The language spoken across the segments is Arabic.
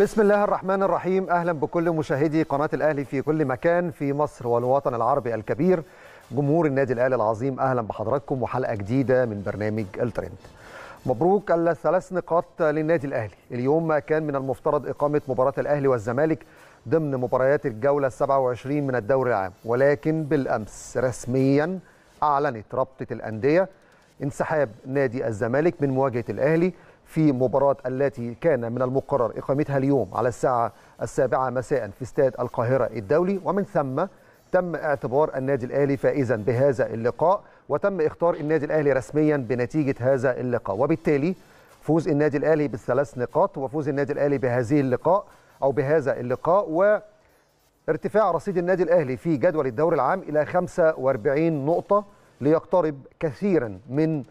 بسم الله الرحمن الرحيم. أهلا بكل مشاهدي قناة الأهلي في كل مكان في مصر والوطن العربي الكبير، جمهور النادي الأهلي العظيم. أهلا بحضراتكم وحلقة جديدة من برنامج الترند. مبروك الثلاث نقاط للنادي الأهلي. اليوم كان من المفترض إقامة مباراة الأهلي والزمالك ضمن مباريات الجولة 27 من الدوري العام، ولكن بالأمس رسميا أعلنت رابطة الأندية انسحاب نادي الزمالك من مواجهة الأهلي في مباراة التي كان من المقرر إقامتها اليوم على الساعة 7 مساء في استاد القاهرة الدولي، ومن ثم تم اعتبار النادي الأهلي فائزا بهذا اللقاء، وتم اختيار النادي الأهلي رسميا بنتيجة هذا اللقاء، وبالتالي فوز النادي الأهلي بالثلاث نقاط وفوز النادي الأهلي بهذا اللقاء وارتفاع رصيد النادي الأهلي في جدول الدوري العام إلى 45 نقطة ليقترب كثيرا من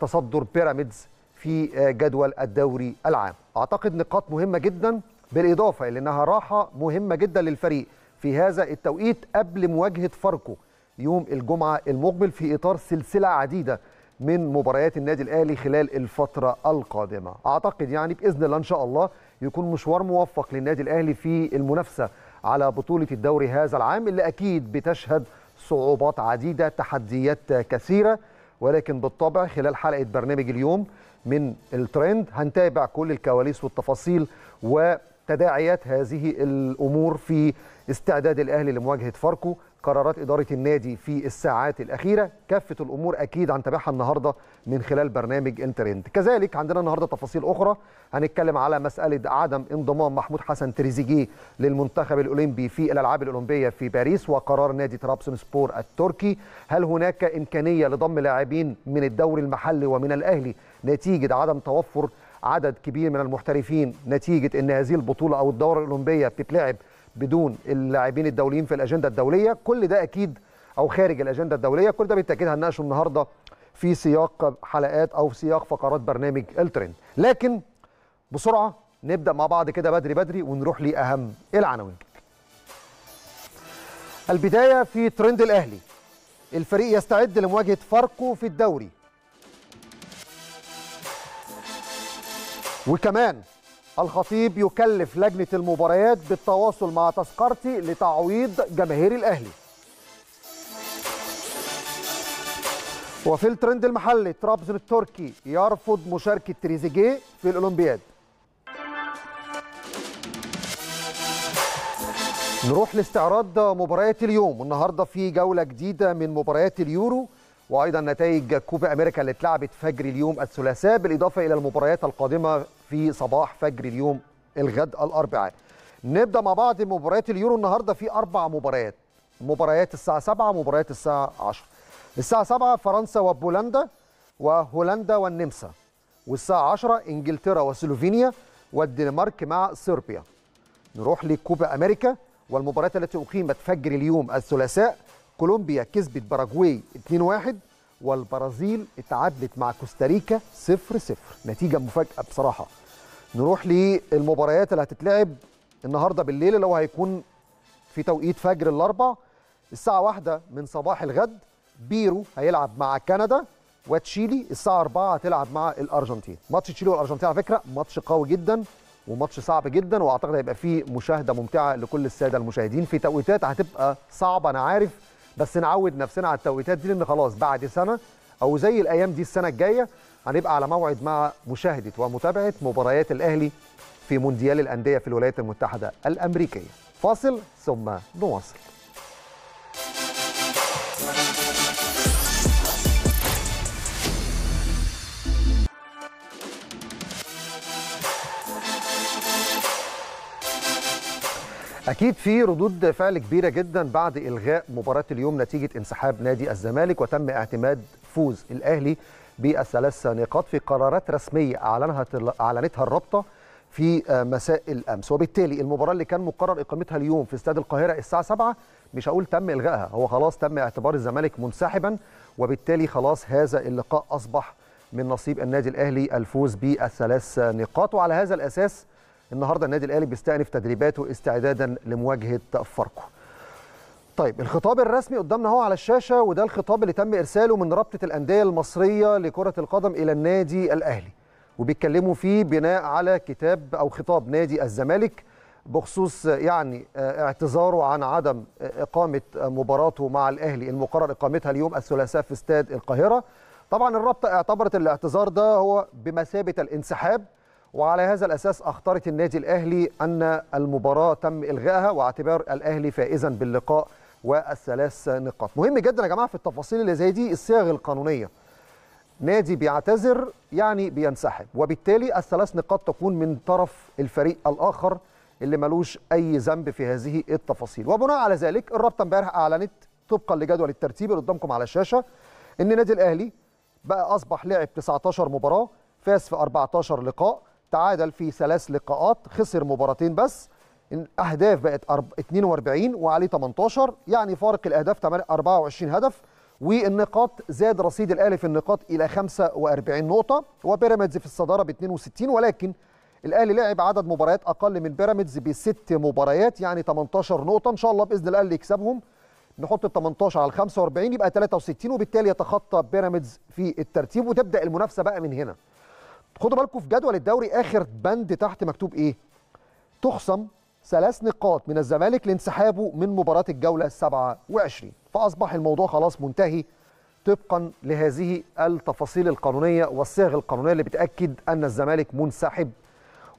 تصدر بيراميدز في جدول الدوري العام. أعتقد نقاط مهمة جدا، بالإضافة إلى أنها راحة مهمة جدا للفريق في هذا التوقيت قبل مواجهة فاركو يوم الجمعة المقبل في إطار سلسلة عديدة من مباريات النادي الأهلي خلال الفترة القادمة. أعتقد يعني بإذن الله إن شاء الله يكون مشوار موفق للنادي الأهلي في المنافسة على بطولة الدوري هذا العام، اللي أكيد بتشهد صعوبات عديدة، تحديات كثيرة، ولكن بالطبع خلال حلقة برنامج اليوم من الترند هنتابع كل الكواليس والتفاصيل وتداعيات هذه الأمور في استعداد الأهلي لمواجهة فاركو، قرارات إدارة النادي في الساعات الأخيرة، كافة الأمور أكيد هنتابعها النهاردة من خلال برنامج الترند. كذلك عندنا النهاردة تفاصيل أخرى، هنتكلم على مسألة عدم انضمام محمود حسن تريزيجي للمنتخب الأولمبي في الألعاب الأولمبية في باريس وقرار نادي ترابسون سبور التركي، هل هناك إمكانية لضم لاعبين من الدوري المحلي ومن الأهلي نتيجة عدم توفر عدد كبير من المحترفين نتيجة أن هذه البطولة أو الدورة الأولمبية بتتلعب بدون اللاعبين الدوليين في الأجندة الدولية؟ كل ده أكيد أو خارج الأجندة الدولية، كل ده بالتأكيد هنناقشه النهاردة في سياق حلقات أو سياق فقرات برنامج الترند. لكن بسرعة نبدأ مع بعض كده بدري بدري ونروح لأهم العناوين. البداية في ترند الأهلي، الفريق يستعد لمواجهة فاركو في الدوري. وكمان الخطيب يكلف لجنة المباريات بالتواصل مع تذكرتي لتعويض جماهير الأهلي. وفي الترند المحلي، ترابزون التركي يرفض مشاركة تريزيجيه في الأولمبياد. نروح لاستعراض مباريات اليوم النهاردة في جولة جديدة من مباريات اليورو، وأيضا نتائج كوبا أمريكا اللي اتلعبت فجر اليوم الثلاثاء، بالإضافة إلى المباريات القادمة في صباح فجر اليوم الغد الأربعاء. نبدأ مع بعض مباريات اليورو النهاردة في 4 مباريات، مباريات الساعة 7 ومباريات الساعة 10. الساعة 7 فرنسا وبولندا وهولندا والنمسا، والساعة 10 إنجلترا وسلوفينيا والدنمارك مع صربيا. نروح لكوبا أمريكا والمباريات التي أقيمت فجر اليوم الثلاثاء، كولومبيا كسبت باراغواي 2-1 والبرازيل اتعادلت مع كوستاريكا 0-0، نتيجة مفاجأة بصراحة. نروح للمباريات اللي هتتلعب النهاردة بالليل، اللي هو هيكون في توقيت فجر الأربع الساعة 1 من صباح الغد، بيرو هيلعب مع كندا وتشيلي الساعة 4 هتلعب مع الأرجنتين. ماتش تشيلي والأرجنتين على فكرة ماتش قوي جدا وماتش صعب جدا، وأعتقد هيبقى فيه مشاهدة ممتعة لكل السادة المشاهدين في توقيتات هتبقى صعبة أنا عارف، بس نعود نفسنا على التوقيتات دي، لأن خلاص بعد سنة أو زي الأيام دي السنة الجاية هنبقى على موعد مع مشاهدة ومتابعة مباريات الأهلي في مونديال الأندية في الولايات المتحدة الأمريكية. فاصل ثم نواصل. أكيد في ردود فعل كبيرة جدا بعد إلغاء مباراة اليوم نتيجة انسحاب نادي الزمالك، وتم اعتماد فوز الأهلي بالثلاث نقاط في قرارات رسمية أعلنتها الرابطة في مساء الأمس، وبالتالي المباراة اللي كان مقرر إقامتها اليوم في استاد القاهرة الساعة 7 مش هقول تم إلغائها، هو خلاص تم اعتبار الزمالك منسحبا، وبالتالي خلاص هذا اللقاء أصبح من نصيب النادي الأهلي الفوز بالثلاث نقاط، وعلى هذا الأساس النهارده النادي الاهلي بيستأنف تدريباته استعدادا لمواجهه فاركو. طيب الخطاب الرسمي قدامنا اهو على الشاشه، وده الخطاب اللي تم ارساله من رابطه الانديه المصريه لكره القدم الى النادي الاهلي، وبيتكلموا فيه بناء على كتاب أو خطاب نادي الزمالك بخصوص يعني اعتذاره عن عدم إقامة مباراته مع الأهلي المقرر إقامتها اليوم الثلاثاء في استاد القاهرة. طبعا الرابطة اعتبرت الاعتذار ده هو بمثابة الانسحاب، وعلى هذا الأساس أخطرت النادي الأهلي أن المباراة تم إلغائها واعتبار الأهلي فائزا باللقاء والثلاث نقاط. مهم جدا يا جماعة في التفاصيل اللي زي دي الصيغ القانونية، نادي بيعتذر يعني بينسحب، وبالتالي الثلاث نقاط تكون من طرف الفريق الآخر اللي ملوش أي ذنب في هذه التفاصيل. وبناء على ذلك الرابطة امبارح أعلنت طبقا لجدول الترتيب اللي قدامكم على الشاشة إن النادي الأهلي بقى أصبح لعب 19 مباراة، فاز في 14 لقاء، تعادل في 3 لقاءات، خسر مباراتين بس، أهداف بقت 42 وعليه 18، يعني فارق الأهداف 24 هدف، والنقاط زاد رصيد الأهلي في النقاط إلى 45 نقطة، وبيراميدز في الصدارة ب 62، ولكن الأهلي لعب عدد مباريات أقل من بيراميدز ب6 مباريات يعني 18 نقطة، إن شاء الله بإذن الأهلي يكسبهم نحط ال 18 على 45 يبقى 63، وبالتالي يتخطى بيراميدز في الترتيب وتبدأ المنافسة بقى من هنا. خدوا بالكم في جدول الدوري آخر بند تحت مكتوب إيه؟ تخصم 3 نقاط من الزمالك لانسحابه من مباراة الجولة 27، فأصبح الموضوع خلاص منتهي طبقا لهذه التفاصيل القانونية والصيغ القانونية اللي بتأكد أن الزمالك منسحب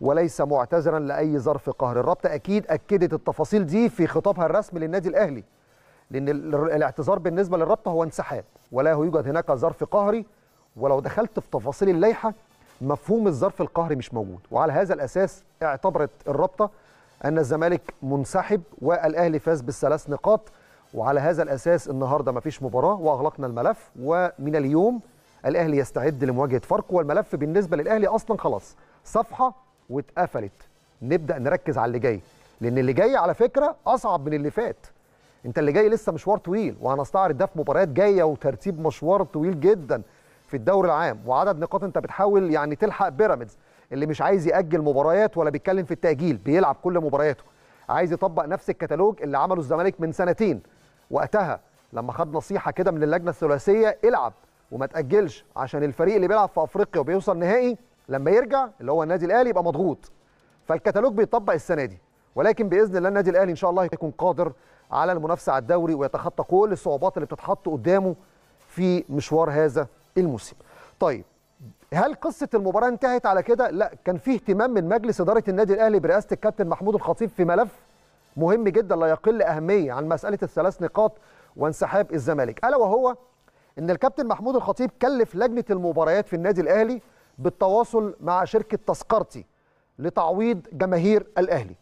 وليس معتذرا لأي ظرف قهر. الرابطة أكيد أكدت التفاصيل دي في خطابها الرسمي للنادي الأهلي، لأن الاعتذار بالنسبة للرابطة هو انسحاب ولا يوجد هناك ظرف قهري، ولو دخلت في تفاصيل اللائحة مفهوم الظرف القهري مش موجود، وعلى هذا الأساس اعتبرت الرابطة أن الزمالك منسحب والأهلي فاز بالثلاث نقاط، وعلى هذا الأساس النهاردة مفيش مباراة وأغلقنا الملف، ومن اليوم الأهلي يستعد لمواجهة فاركو، والملف بالنسبة للأهلي أصلا خلاص صفحة واتقفلت. نبدأ نركز على اللي جاي، لأن اللي جاي على فكرة أصعب من اللي فات. أنت اللي جاي لسه مشوار طويل، وهنستعرض ده في مباريات جاية وترتيب مشوار طويل جدا في الدوري العام، وعدد نقاط أنت بتحاول يعني تلحق بيراميدز اللي مش عايز يأجل مباريات ولا بيتكلم في التأجيل، بيلعب كل مبارياته، عايز يطبق نفس الكتالوج اللي عمله الزمالك من سنتين وقتها لما خد نصيحة كده من اللجنة الثلاثية، العب وما تأجلش عشان الفريق اللي بيلعب في أفريقيا وبيوصل نهائي لما يرجع اللي هو النادي الأهلي يبقى مضغوط. فالكتالوج بيطبق السنة دي، ولكن بإذن الله النادي الأهلي إن شاء الله هيكون قادر على المنافسة على الدوري ويتخطى كل الصعوبات اللي بتتحط قدامه في مشوار هذا الموسم. طيب هل قصة المباراة انتهت على كده؟ لا، كان فيه اهتمام من مجلس إدارة النادي الأهلي برئاسة الكابتن محمود الخطيب في ملف مهم جدا لا يقل أهمية عن مسألة الثلاث نقاط وانسحاب الزمالك، ألا وهو إن الكابتن محمود الخطيب كلف لجنة المباريات في النادي الأهلي بالتواصل مع شركة تذكرتي لتعويض جماهير الأهلي.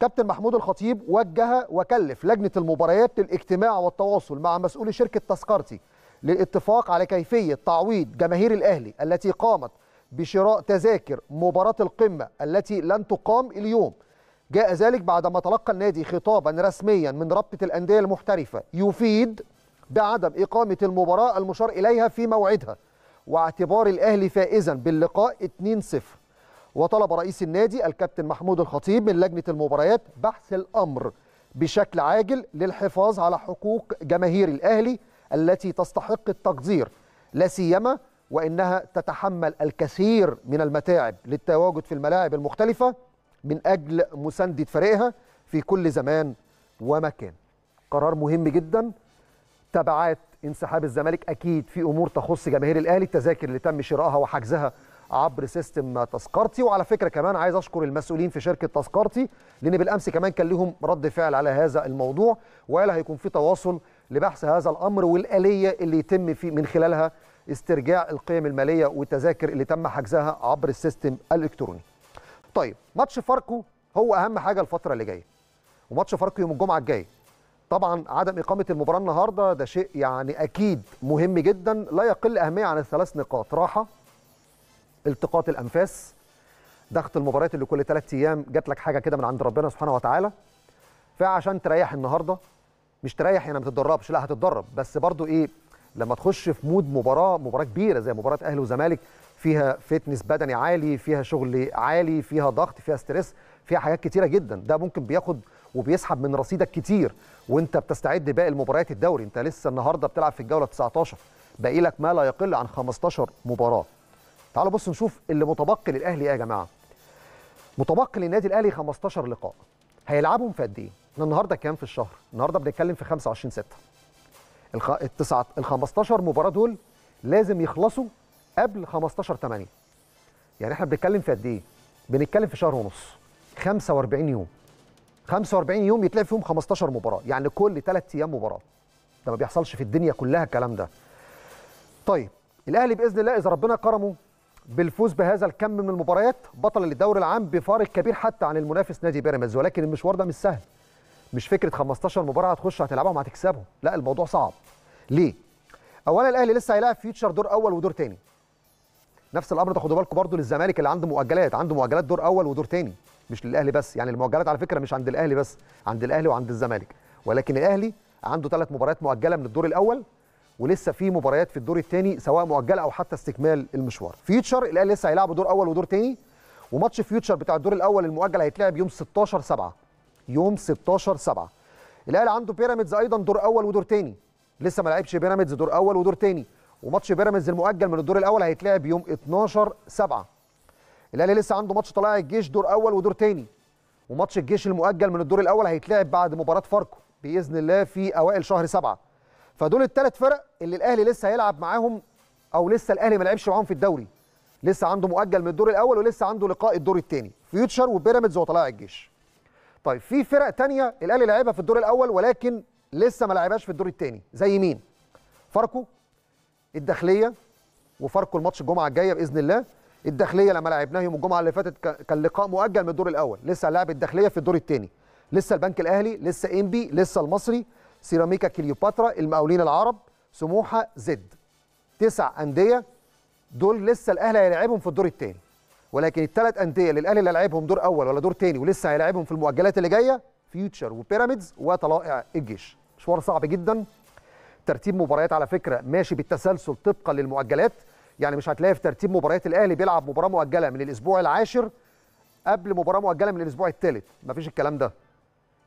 كابتن محمود الخطيب وجه وكلف لجنة المباريات للاجتماع والتواصل مع مسؤولي شركة تذكرتي للاتفاق على كيفية تعويض جماهير الأهلي التي قامت بشراء تذاكر مباراة القمة التي لن تقام اليوم. جاء ذلك بعدما تلقى النادي خطابا رسميا من رابطة الأندية المحترفة يفيد بعدم إقامة المباراة المشار إليها في موعدها واعتبار الأهلي فائزا باللقاء 2-0. وطلب رئيس النادي الكابتن محمود الخطيب من لجنة المباريات بحث الأمر بشكل عاجل للحفاظ على حقوق جماهير الأهلي التي تستحق التقدير، لا سيما وإنها تتحمل الكثير من المتاعب للتواجد في الملاعب المختلفة من أجل مساندة فريقها في كل زمان ومكان. قرار مهم جدا. تبعات انسحاب الزمالك أكيد في أمور تخص جماهير الأهلي، التذاكر اللي تم شرائها وحجزها عبر سيستم تذكرتي. وعلى فكرة كمان عايز أشكر المسؤولين في شركة تذكرتي، لأن بالأمس كمان كان لهم رد فعل على هذا الموضوع، ولا هيكون في تواصل لبحث هذا الأمر والآلية اللي يتم في من خلالها استرجاع القيم المالية والتذاكر اللي تم حجزها عبر السيستم الإلكتروني. طيب ماتش فاركو هو أهم حاجة الفترة اللي جاية، وماتش فاركو يوم الجمعة الجاي. طبعا عدم إقامة المباراة النهاردة ده شيء يعني أكيد مهم جدا لا يقل أهمية عن الثلاث نقاط، راحة، التقاط الأنفاس، ضغط المباريات اللي كل 3 أيام جات لك حاجة كده من عند ربنا سبحانه وتعالى، فعشان تريح النهاردة، مش تريح يعني ما تتدربش، لا هتتدرب، بس برضو ايه لما تخش في مود مباراة كبيرة زي مباراة أهلي وزمالك فيها فتنس بدني عالي، فيها شغل عالي، فيها ضغط، فيها ستريس، فيها حاجات كتيرة جدا، ده ممكن بياخد وبيسحب من رصيدك كتير وانت بتستعد باقي المباريات الدوري. انت لسه النهارده بتلعب في الجولة 19، باقي لك ما لا يقل عن 15 مباراة. تعالوا بص نشوف اللي متبقي للاهلي يا جماعه. متبقي للنادي الاهلي 15 لقاء هيلعبهم في قد ايه؟ احنا النهارده كام في الشهر؟ النهارده بنتكلم في 25/6. ال 15 مباراه دول لازم يخلصوا قبل 15/8. يعني احنا بنتكلم في قد ايه؟ بنتكلم في شهر ونص. 45 يوم. 45 يوم يتلعب فيهم 15 مباراه، يعني كل 3 ايام مباراه. ده ما بيحصلش في الدنيا كلها الكلام ده. طيب الاهلي باذن الله اذا ربنا كرمه بالفوز بهذا الكم من المباريات بطل للدوري العام بفارق كبير حتى عن المنافس نادي بيراميدز، ولكن المشوار ده مش سهل. مش فكره 15 مباراه هتخش هتلعبهم هتكسبهم، لا الموضوع صعب. ليه؟ اولا الاهلي لسه هيلاعب فيتشر دور اول ودور ثاني. نفس الامر ده خدوا بالكم برضه للزمالك اللي عنده مؤجلات، عنده مؤجلات دور اول ودور ثاني، مش للاهلي بس، يعني المؤجلات على فكره مش عند الاهلي بس، عند الاهلي وعند الزمالك، ولكن الاهلي عنده 3 مباريات مؤجله من الدور الاول ولسه في مباريات في الدور الثاني سواء مؤجله او حتى استكمال المشوار. فيوتشر الاهلي لسه هيلعبوا دور اول ودور ثاني، وماتش فيوتشر بتاع الدور الاول المؤجل هيتلعب يوم 16/7. يوم 16/7 الاهلي عنده بيراميدز ايضا دور اول ودور ثاني، لسه ما لعبش بيراميدز دور اول ودور ثاني، وماتش بيراميدز المؤجل من الدور الاول هيتلعب يوم 12/7. الاهلي لسه عنده ماتش طلائع الجيش دور اول ودور ثاني، وماتش الجيش المؤجل من الدور الاول هيتلعب بعد مباراه فاركو باذن الله في اوائل شهر 7. فدول الثلاث فرق اللي الاهلي لسه هيلعب معاهم او لسه الاهلي ما لعبش معاهم في الدوري، لسه عنده مؤجل من الدور الاول ولسه عنده لقاء الدور الثاني، فيوتشر وبيراميدز وطلائع الجيش. طيب في فرق ثانيه الاهلي لعبها في الدور الاول ولكن لسه ما لعبهاش في الدور الثاني، زي مين؟ فاركو، الداخليه، وفاركو الماتش الجمعه الجايه باذن الله. الداخليه لما لعبناه يوم الجمعه اللي فاتت كان لقاء مؤجل من الدور الاول، لسه هنلاعب الداخليه في الدور الثاني. لسه البنك الاهلي، لسه انبي، لسه المصري، سيراميكا كليوباترا، المقاولين العرب، سموحه، زد. 9 انديه دول لسه الاهلي هيلاعبهم في الدور الثاني، ولكن الثلاث انديه اللي الاهلي لا لعبهم دور اول ولا دور ثاني ولسه هيلاعبهم في المؤجلات اللي جايه فيوتشر وبيراميدز وطلائع الجيش. مشوار صعب جدا. ترتيب مباريات على فكره ماشي بالتسلسل طبقا للمؤجلات، يعني مش هتلاقي في ترتيب مباريات الاهلي بيلعب مباراه مؤجله من الاسبوع العاشر قبل مباراه مؤجله من الاسبوع الثالث، مفيش الكلام ده.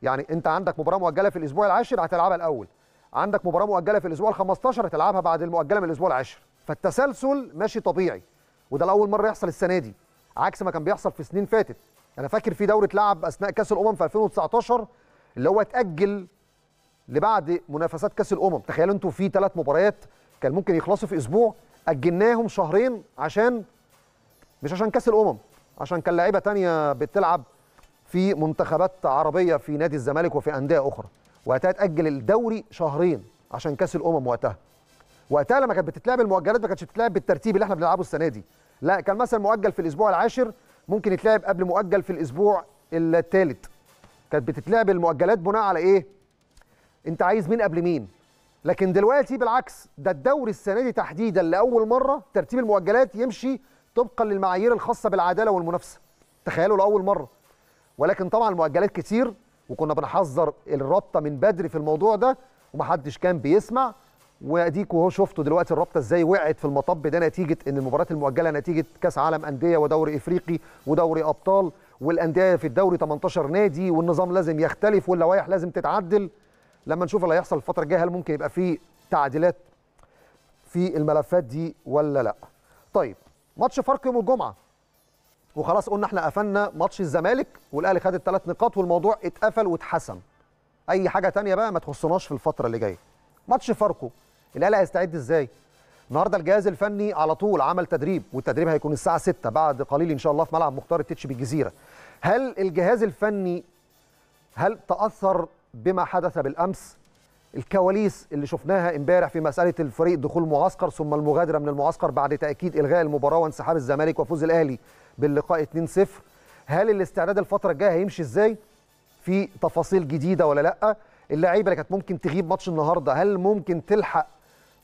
يعني انت عندك مباراه مؤجله في الاسبوع العاشر هتلعبها الاول، عندك مباراه مؤجله في الاسبوع ال15 هتلعبها بعد المؤجله من الاسبوع العاشر، فالتسلسل ماشي طبيعي، وده لاول مره يحصل السنه دي عكس ما كان بيحصل في سنين فاتت. انا فاكر في دوره لعب اثناء كاس الامم في 2019 اللي هو اتاجل لبعد منافسات كاس الامم. تخيلوا انتوا في 3 مباريات كان ممكن يخلصوا في اسبوع اجلناهم شهرين، عشان مش عشان كاس الامم، عشان كان لعيبه ثانيه بتلعب في منتخبات عربيه في نادي الزمالك وفي انديه اخرى، وقتها اتاجل الدوري شهرين عشان كاس الامم. وقتها لما كانت بتتلعب المؤجلات ما كانتش بتتلعب بالترتيب اللي احنا بنلعبه السنه دي، لا كان مثلا مؤجل في الاسبوع العاشر ممكن يتلعب قبل مؤجل في الاسبوع الثالث. كانت بتتلعب المؤجلات بناء على ايه؟ انت عايز مين قبل مين. لكن دلوقتي بالعكس، ده الدوري السنه دي تحديدا لاول مره ترتيب المؤجلات يمشي طبقا للمعايير الخاصه بالعداله والمنافسه. تخيلوا لاول مره. ولكن طبعا المؤجلات كتير، وكنا بنحذر الرابطه من بدري في الموضوع ده ومحدش كان بيسمع، واديكوا اهو شفتوا دلوقتي الرابطه ازاي وقعت في المطب ده نتيجه ان المباريات المؤجله نتيجه كاس عالم انديه ودوري افريقي ودوري ابطال، والانديه في الدوري 18 نادي، والنظام لازم يختلف واللوائح لازم تتعدل. لما نشوف اللي هيحصل الفتره الجايه هل ممكن يبقى في تعديلات في الملفات دي ولا لا. طيب ماتش فاركو يوم الجمعه، وخلاص قلنا احنا قفلنا ماتش الزمالك والاهلي خد ال3 نقاط والموضوع اتقفل واتحسن. اي حاجه ثانيه بقى ما تخصناش في الفتره اللي جايه. ماتش فاركو الاهلي هيستعد ازاي؟ النهارده الجهاز الفني على طول عمل تدريب، والتدريب هيكون الساعه 6 بعد قليل ان شاء الله في ملعب مختار التتش بالجزيره. هل الجهاز الفني تاثر بما حدث بالامس؟ الكواليس اللي شفناها امبارح في مساله الفريق دخول معسكر ثم المغادره من المعسكر بعد تاكيد الغاء المباراه وانسحاب الزمالك وفوز الاهلي باللقاء 2-0، هل الاستعداد الفتره الجايه هيمشي ازاي؟ في تفاصيل جديده ولا لا؟ اللعيبه اللي كانت ممكن تغيب ماتش النهارده هل ممكن تلحق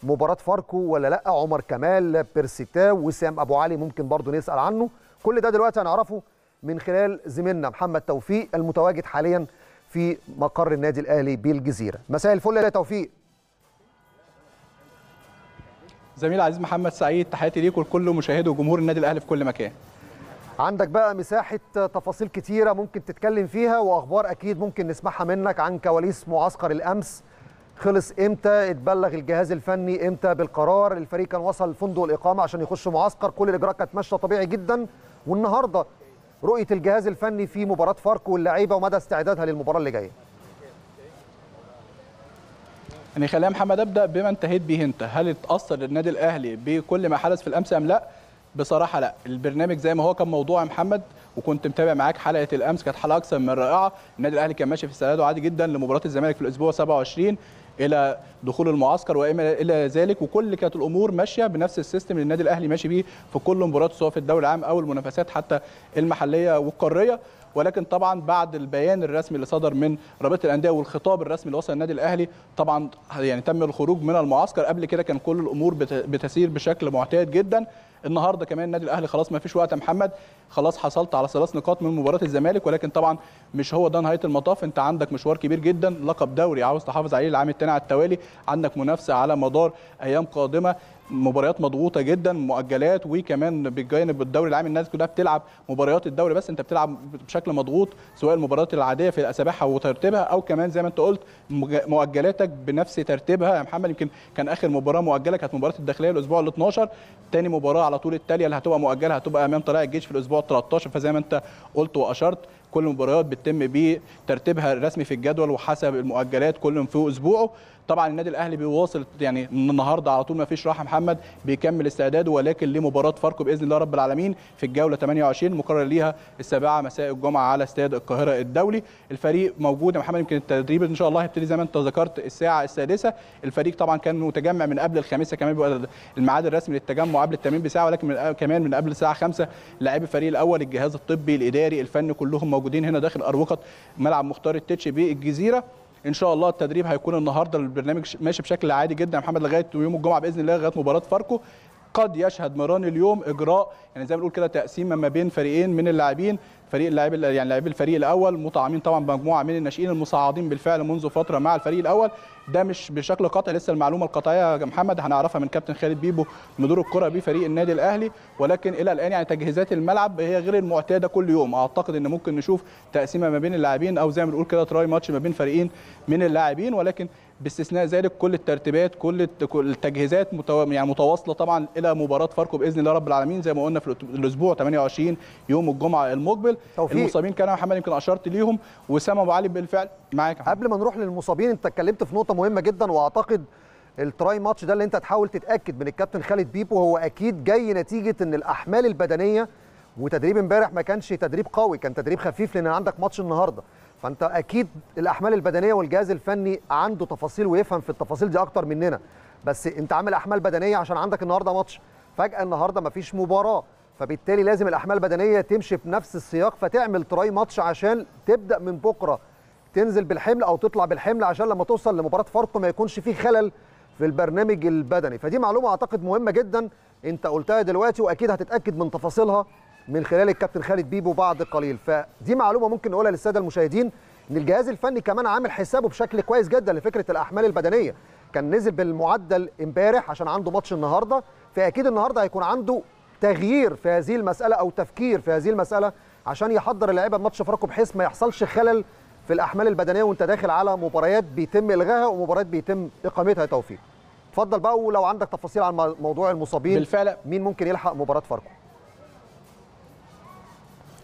مباراه فاركو ولا لا؟ عمر كمال، بيرسي تاو، وسام أبو علي ممكن برضه نسال عنه. كل ده دلوقتي هنعرفه من خلال زميلنا محمد توفيق المتواجد حاليا في مقر النادي الاهلي بالجزيره. مساء الفل يا توفيق. زميل العزيز محمد سعيد، تحياتي ليك ولكل مشاهدي وجمهور النادي الاهلي في كل مكان. عندك بقى مساحه تفاصيل كتيره ممكن تتكلم فيها، واخبار اكيد ممكن نسمعها منك عن كواليس معسكر الامس. خلص امتى؟ اتبلغ الجهاز الفني امتى بالقرار؟ الفريق كان وصل فندق الاقامه عشان يخش معسكر، كل الاجراءات كانت ماشيه طبيعي جدا. والنهارده رؤيه الجهاز الفني في مباراه فاركو واللعيبه ومدى استعدادها للمباراه اللي جايه. يعني خلينا محمد ابدا بما انتهيت به انت، هل اتاثر النادي الاهلي بكل ما حدث في الامس ام لا؟ بصراحه لا، البرنامج زي ما هو كان موضوع يا محمد، وكنت متابع معاك حلقه الامس، كانت حلقه اكثر من رائعه. النادي الاهلي كان ماشي في سداده عادي جدا لمباراه الزمالك في الاسبوع 27 الى دخول المعسكر والى ذلك، وكل كانت الامور ماشيه بنفس السيستم اللي النادي الاهلي ماشي بيه في كل مباراته سواء في الدوري العام او المنافسات حتى المحليه والقاريه. ولكن طبعا بعد البيان الرسمي اللي صدر من رابطه الانديه والخطاب الرسمي اللي وصل النادي الاهلي، طبعا يعني تم الخروج من المعسكر. قبل كده كان كل الامور بتسير بشكل معتاد جدا. النهارده كمان النادي الاهلي خلاص ما فيش وقت يا محمد، خلاص حصلت على 3 نقاط من مباراه الزمالك، ولكن طبعا مش هو ده نهايه المطاف. انت عندك مشوار كبير جدا، لقب دوري عاوز تحافظ عليه العام الثاني على التوالي، عندك منافسه على مدار ايام قادمه، مباريات مضغوطه جدا، مؤجلات، وكمان بجانب الدوري العام الناس كلها بتلعب مباريات الدوري، بس انت بتلعب بشكل مضغوط سواء المباريات العاديه في اسابيعها وترتيبها او كمان زي ما انت قلت مؤجلاتك بنفس ترتيبها يا محمد. يمكن كان اخر مباراه مؤجله كانت مباراه الداخليه الاسبوع ال 12، ثاني مباراه على طول التاليه اللي هتبقى مؤجله هتبقى امام طلائع الجيش في الاسبوع 13. فزي ما انت قلت واشرت كل المباريات بتتم بترتيبها الرسمي في الجدول وحسب المؤجلات كل في اسبوعه. طبعا النادي الاهلي بيواصل يعني من النهارده على طول ما فيش راحه محمد، بيكمل استعداده ولكن لمباراه فاركو باذن الله رب العالمين في الجوله 28 مقرر ليها السابعه مساء الجمعه على استاد القاهره الدولي. الفريق موجود يا محمد، يمكن التدريب ان شاء الله هيبتدي زي ما انت ذكرت الساعه 6. الفريق طبعا كان متجمع من قبل الخامسه، كمان بيبقى الميعاد الرسمي للتجمع قبل التمرين بساعه، ولكن كمان من قبل الساعه 5 لاعبي الفريق الاول، الجهاز الطبي، الاداري، الفني، كلهم موجودين هنا داخل اروقه ملعب مختار التتش بالجزيره. ان شاء الله التدريب هيكون النهارده، البرنامج ماشي بشكل عادي جدا يا محمد لغايه يوم الجمعه باذن الله، لغايه مباراه فاركو. قد يشهد مران اليوم اجراء يعني زي ما بنقول كده تقسيمه ما بين فريقين من اللاعبين، فريق اللاعب يعني لاعبي الفريق الاول مطعمين طبعا بمجموعه من الناشئين المصاعدين بالفعل منذ فتره مع الفريق الاول. ده مش بشكل قطعي لسه، المعلومه القطعيه يا محمد هنعرفها من كابتن خالد بيبو مدير الكره بفريق النادي الاهلي، ولكن الى الان يعني تجهيزات الملعب هي غير المعتاده كل يوم. اعتقد ان ممكن نشوف تقسيمه ما بين اللاعبين او زي ما بنقول كده تراي ماتش ما بين فريقين من اللاعبين، ولكن باستثناء ذلك كل الترتيبات كل التجهيزات يعني متواصله طبعا الى مباراه فاركو باذن الله رب العالمين زي ما قلنا في الاسبوع 28 يوم الجمعه المقبل. المصابين كانوا محمد يمكن اشرت ليهم، وسام ابو علي بالفعل معاك. قبل ما نروح للمصابين انت اتكلمت في نقطه مهمه جدا، واعتقد التراي ماتش ده اللي انت تحاول تتاكد من الكابتن خالد بيبو هو اكيد جاي نتيجه ان الاحمال البدنيه وتدريب امبارح ما كانش تدريب قوي، كان تدريب خفيف لان عندك ماتش النهارده، فانت اكيد الاحمال البدنيه والجهاز الفني عنده تفاصيل ويفهم في التفاصيل دي اكتر مننا، بس انت عامل احمال بدنيه عشان عندك النهارده ماتش، فجاه النهارده مفيش مباراه، فبالتالي لازم الاحمال البدنيه تمشي بنفس السياق فتعمل تراي ماتش عشان تبدا من بكره تنزل بالحمل او تطلع بالحمل عشان لما توصل لمباراه فاركو ما يكونش فيه خلل في البرنامج البدني. فدي معلومه اعتقد مهمه جدا انت قلتها دلوقتي، واكيد هتتاكد من تفاصيلها من خلال الكابتن خالد بيبو بعد قليل. فدي معلومه ممكن نقولها للساده المشاهدين ان الجهاز الفني كمان عامل حسابه بشكل كويس جدا لفكره الاحمال البدنيه، كان نزل بالمعدل امبارح عشان عنده ماتش النهارده، فاكيد النهارده هيكون عنده تغيير في هذه المساله او تفكير في هذه المساله عشان يحضر اللعيبه لماتش فاركو بحيث ما يحصلش خلل في الاحمال البدنيه وانت داخل على مباريات بيتم الغائها ومباريات بيتم اقامتها. توفيق اتفضل بقى، ولو عندك تفاصيل عن موضوع المصابين بالفعل مين ممكن يلحق مباراه فاركو.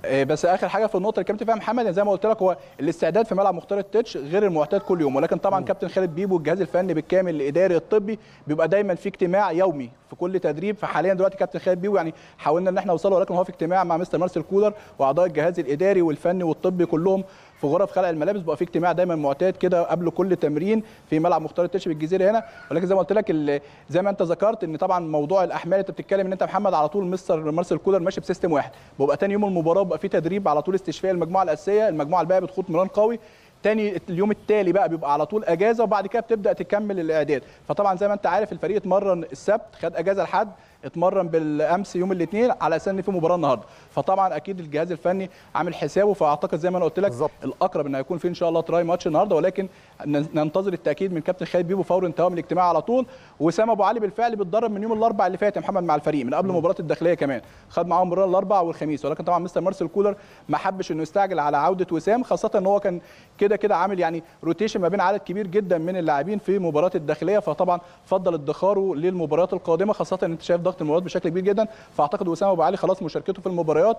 بس اخر حاجه في النقطه اللي كنت فيها محمد زي ما قلت لك هو الاستعداد في ملعب مختار التتش غير المعتاد كل يوم، ولكن طبعا كابتن خالد بيبو الجهاز الفني بالكامل الاداري الطبي بيبقى دايما في اجتماع يومي في كل تدريب. فحاليا دلوقتي كابتن خالد بيبو يعني حاولنا ان احنا نوصله، ولكن هو في اجتماع مع مستر مارسيل كولر واعضاء الجهاز الاداري والفني والطبي كلهم في غرف خلع الملابس، بقى في اجتماع دايما معتاد كده قبل كل تمرين في ملعب مختار التتش بالجزيره هنا. ولكن زي ما قلت لك زي ما انت ذكرت ان طبعا موضوع الاحمال انت بتتكلم ان انت محمد على طول مستر مارسيل كولر ماشي بسيستم واحد، بيبقى ثاني يوم المباراه بيبقى في تدريب على طول استشفاء المجموعه الاساسيه، المجموعه الباقيه بتخوض مران قوي، تاني اليوم التالي بقى بيبقى على طول اجازه، وبعد كده بتبدا تكمل الاعداد. فطبعا زي ما انت عارف الفريق اتمرن السبت خد اجازه الحد، اتمرن بالامس يوم الاثنين على اساس ان في مباراه النهارده، فطبعا اكيد الجهاز الفني عامل حسابه، فاعتقد زي ما انا قلت لك بالزبط. الاقرب ان هيكون فيه ان شاء الله تراي ماتش النهارده، ولكن ننتظر التاكيد من كابتن خالد بيبو فور انتهاء من الاجتماع على طول. وسام ابو علي بالفعل بيتدرب من يوم الاربعاء اللي فات يا محمد مع الفريق من قبل مباراه الداخليه، كمان خد معاهم مباراه الاربعاء والخميس، ولكن طبعا مستر مارسيل كولر ما حبش انه يستعجل على عوده وسام، خاصه ان هو كان كده كده عامل يعني روتيشن ما بين عدد كبير جدا من اللاعبين في مباراه الداخليه، فطبعا فضل ادخاره للمباريات القادمه، خاصه ان انت شايف ضغط المباريات بشكل كبير جدا، فاعتقد وسام ابو علي خلاص مشاركته في المباريات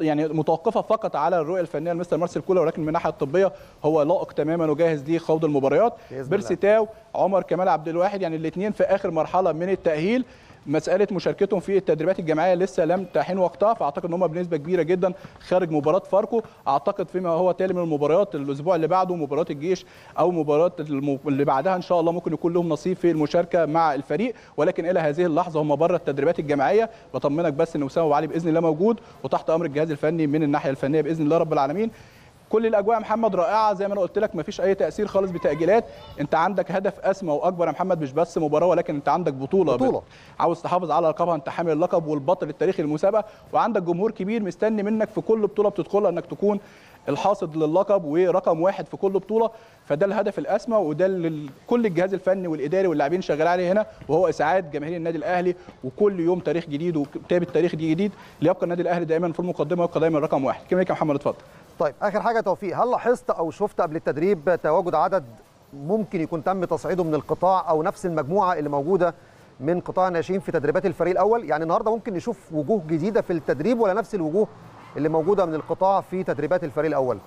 يعني متوقفه فقط على الرؤيه الفنيه لمستر مارسيل كولر، ولكن من الناحيه الطبيه هو لائق تماما وجاهز لخوض المباريات. بيرسي تاو، عمر كمال عبد الواحد، يعني الاثنين في اخر مرحله من التاهيل، مساله مشاركتهم في التدريبات الجماعيه لسه لم تحين وقتها، فاعتقد ان هم بنسبه كبيره جدا خارج مباراه فاركو، اعتقد فيما هو تالي من المباريات الاسبوع اللي بعده مباراه الجيش او مباراه اللي بعدها ان شاء الله ممكن يكون لهم نصيب في المشاركه مع الفريق، ولكن الى هذه اللحظه هم بره التدريبات الجماعيه. بطمنك بس ان وسام ابو علي باذن الله موجود وتحت امر الجهاز الفني من الناحيه الفنيه باذن الله رب العالمين. كل الاجواء محمد رائعه زي ما انا قلت لك، مفيش اي تاثير خالص بتاجيلات، انت عندك هدف اسمى واكبر يا محمد، مش بس مباراه ولكن انت عندك بطوله عاوز تحافظ على لقبها، انت حامل اللقب والبطل التاريخي للمسابقه، وعندك جمهور كبير مستني منك في كل بطوله بتدخلها انك تكون الحاصد للقب ورقم واحد في كل بطوله، فده الهدف الاسمى وده اللي كل الجهاز الفني والاداري واللاعبين شغال عليه هنا، وهو اسعاد جماهير النادي الاهلي، وكل يوم تاريخ جديد وكتابه تاريخ جديد ليبقى النادي الاهلي دائما في المقدمه ويبقى دائما رقم واحد. كملك يا محمد اتفضل. طيب اخر حاجه توفيق، هل لاحظت او شفت قبل التدريب تواجد عدد ممكن يكون تم تصعيده من القطاع او نفس المجموعه اللي موجوده من قطاع الناشئين في تدريبات الفريق الاول؟ يعني النهارده ممكن نشوف وجوه جديده في التدريب ولا نفس الوجوه اللي موجوده من القطاع في تدريبات الفريق الاول؟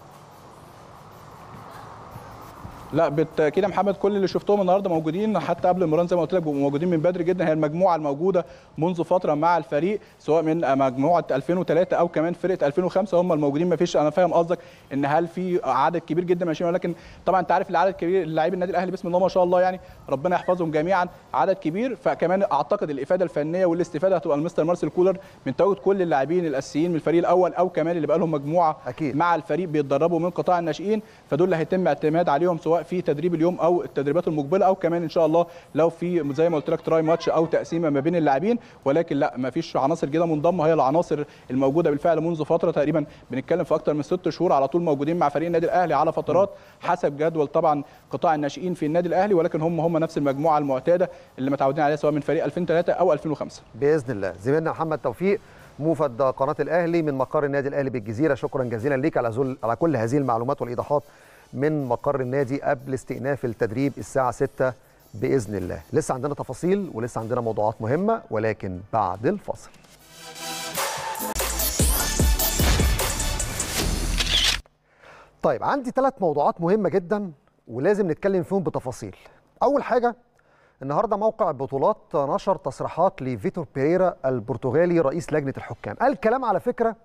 لا بالتاكيد يا محمد كل اللي شفتهم النهارده موجودين، حتى قبل المباراه زي ما قلت لك موجودين من بدري جدا، هي المجموعه الموجوده منذ فتره مع الفريق سواء من مجموعه 2003 او كمان فرقه 2005 هم الموجودين. ما فيش، انا فاهم قصدك ان هل في عدد كبير جدا ماشيين، ولكن طبعا انت عارف العدد كبير اللاعبين النادي الاهلي بسم الله ما شاء الله يعني ربنا يحفظهم جميعا عدد كبير، فكمان اعتقد الافاده الفنيه والاستفاده هتبقى المستر مارسيل كولر من تواجد كل اللاعبين الاساسيين من الفريق الاول او كمان اللي بقى لهم مجموعه أكيد مع الفريق بيتدربوا من قطاع الناشئين، فدول اللي هيتم اعتماد عليهم سواء في تدريب اليوم او التدريبات المقبله او كمان ان شاء الله لو في زي ما قلت لك تراي ماتش او تقسيمه ما بين اللاعبين، ولكن لا ما فيش عناصر كده منضمه، هي العناصر الموجوده بالفعل منذ فتره تقريبا بنتكلم في اكثر من 6 شهور على طول موجودين مع فريق النادي الاهلي على فترات حسب جدول طبعا قطاع الناشئين في النادي الاهلي، ولكن هم نفس المجموعه المعتاده اللي متعودين عليها سواء من فريق 2003 او 2005 باذن الله. زميلنا محمد توفيق موفد قناه الاهلي من مقر النادي الاهلي بالجزيره، شكرا جزيلا ليك على كل هذه المعلومات والايضاحات من مقر النادي قبل استئناف التدريب الساعة 6 بإذن الله. لسه عندنا تفاصيل ولسه عندنا موضوعات مهمة ولكن بعد الفاصل. طيب عندي 3 موضوعات مهمة جدا ولازم نتكلم فيهم بتفاصيل. أول حاجة النهاردة موقع البطولات نشر تصريحات لفيتور بيريرا البرتغالي رئيس لجنة الحكام، قال كلام على فكرة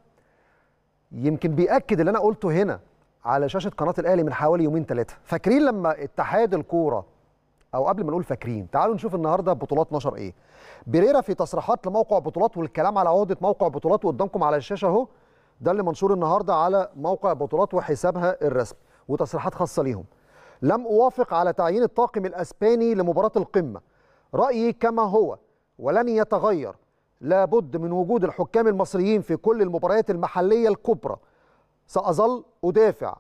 يمكن بيأكد اللي أنا قلته هنا على شاشة قناة الأهلي من حوالي 2 3 يوم. فاكرين لما اتحاد الكورة، أو قبل ما نقول فاكرين، تعالوا نشوف النهاردة بطولات نشر إيه. بيريرا في تصريحات لموقع بطولات والكلام على عقدة موقع بطولات وقدامكم على الشاشة أهو، ده اللي منشور النهاردة على موقع بطولات وحسابها الرسمي وتصريحات خاصة ليهم. لم أوافق على تعيين الطاقم الأسباني لمباراة القمة، رأيي كما هو ولن يتغير، لابد من وجود الحكام المصريين في كل المباريات المحلية الكبرى، سأظل أدافع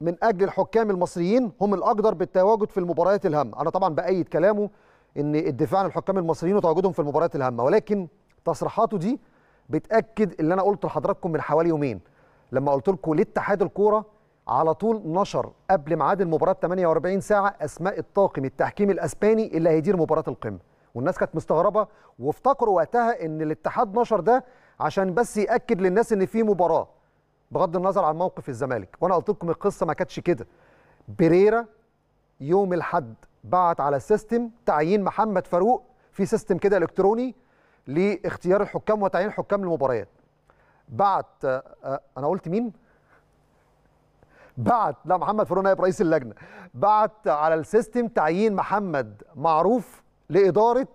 من أجل الحكام المصريين، هم الأقدر بالتواجد في المباريات الهامة. أنا طبعا بأيد كلامه إن الدفاع عن الحكام المصريين وتواجدهم في المباريات الهامة، ولكن تصريحاته دي بتأكد اللي أنا قلته لحضراتكم من حوالي 2 يوم لما قلت لكم ليه اتحاد الكورة على طول نشر قبل ميعاد المباراة 48 ساعة أسماء الطاقم التحكيم الأسباني اللي هيدير مباراة القمة، والناس كانت مستغربة وافتكروا وقتها إن الاتحاد نشر ده عشان بس يأكد للناس إن في مباراة بغض النظر عن موقف الزمالك، وانا قلت لكم القصه ما كانتش كده. بيريرا يوم الاحد بعت على السيستم تعيين محمد فاروق في سيستم كده الكتروني لاختيار الحكام وتعيين الحكام للمباريات. بعت انا قلت مين؟ بعت لا محمد فاروق نائب رئيس اللجنه، بعت على السيستم تعيين محمد معروف لاداره